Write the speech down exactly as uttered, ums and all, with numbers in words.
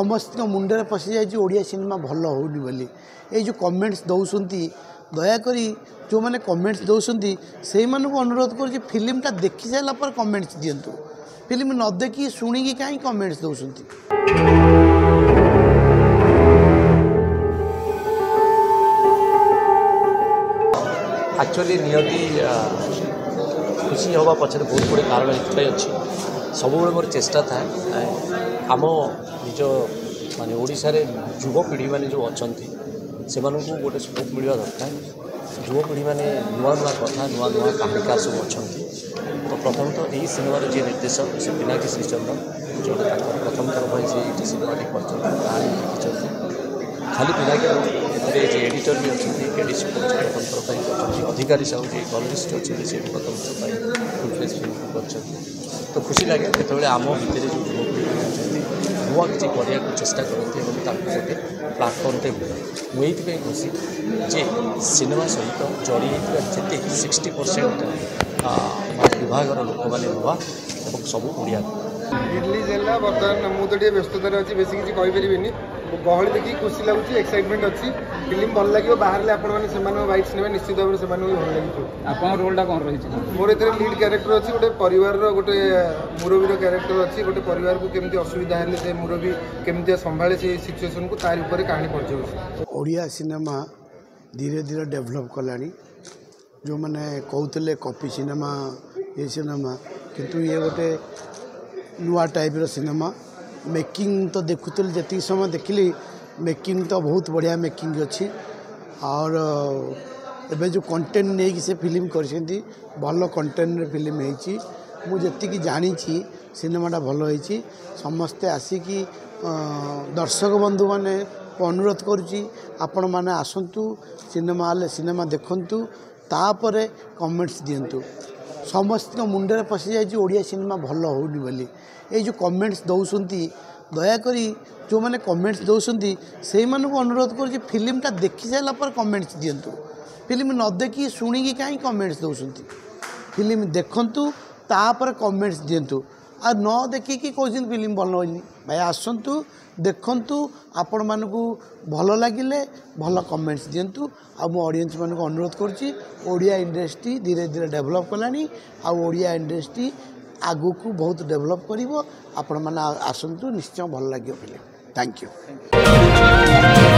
समस्त मुंडे पशि जाए ओडिया सिनेमा भल होनी बोली ये जो कमेंट्स दौरान दयाकोरी जो मैंने कमेंट्स दौरान से अनुरोध कर फिल्मटा देखि सारा पर कमेंट्स दिंतु फिल्म न देखी शुणी कहीं कमेंट्स दौरान। एक्चुअली निहती खुशी हवा पचर बहुत गुड़े कारण ये अच्छी सब मोर चेष्टा था आम निज माने ओडिशा रे युवपीढ़ी मैंने जो अच्छा से गोटे स्कोप मिलवा दरकार युवपीढ़ी मैंने नुआ नुआ कथा नुआ नुआ कहानिकार सब अच्छा तो प्रथम तो यही सिनेमार जी निर्देशक से पिनाकी श्रीचंद्रन जो प्रथम थर पर सिनेमा कहानी खाली पिनाकी ये एडिटर भी अच्छा एडिटर अधिकारी साहू जी कॉलरिस्ट अच्छे प्रथम तो खुशी लगे जो आम भितर जो युवपीढ़ी नुआ किसी करने चेषा करती गोटे प्लाटफर्मटे मिले मुझे खुशी जे सिनेमा सहित जड़ी जिते सिक्सटी परसेंट विभाग लोक मैंने नुआ और सब ओडिया रिलीज है बर्तमान मुझे व्यस्ततार अच्छी बेस किसी कहीपरि गहली देखिए खुशी लगुच एक्साइटमेंट अच्छी फिल्म भल लगे बाहर आपने वाइट्स ने निश्चित भाव में से भल लगे आप रोलटा कौन रही मोर ये लीड क्यारेक्टर अच्छी गोटे परिवार गोटे मुरबीर क्यारेक्टर अच्छी गोटे परिवार को केमती असुविधा है मुरबी केमती संभाले से सिचुएसन को तार ऊपर कहानी पड़े। ओडिया सिनेमा धीरे धीरे डेभलप कलानी जो मैंने कहते कॉपी सिनेमा ये सिनेमा कितु ये गोटे नुआ टाइप्र सिनेमा मेकिंग तो देखुल जी समय देखिली मेकिंग तो बहुत बढ़िया मेकिंग अच्छी और एबे जो कंटेंट नहीं कि से फिल्म करछेंती भल कंटेंट फिल्म होती मुझे जानी सिनेमाटा भल होती समस्ते आसिकी दर्शक बंधु मैंने अनुरोध करुच्ची आपण मैंने आसतु सिनेमा हाल सिनेमा देखु तापर कमेंट्स दिंतु समस्त मुंडे पशि जाए ओडिया सिनेमा भल होनी बोली ये जो कमेंट्स दौरान दयाकोरी जो मैंने कमेंट्स दौरान से अनुरोध कर फिल्मटा देखि सारा पर कमेंट्स दिंतु फिल्म न देखी शुणी कहीं कमेंट्स दौरान फिल्म देखु तापर कमेंट्स दिंतु आ न देखिकी कौन फिल्म भल होनी भाई आसतु देखु आपण मानक भल लगे भल कमेंट्स दिंतु आ ऑडियंस मान को अनुरोध करुच्ची ओडिया इंडस्ट्री धीरे धीरे डेभलप कलानी ओडिया इंडस्ट्री आगु को बहुत डेभलप कर आपण मैंने आसतु निश्चय भल लगे फिल्म। Thank you.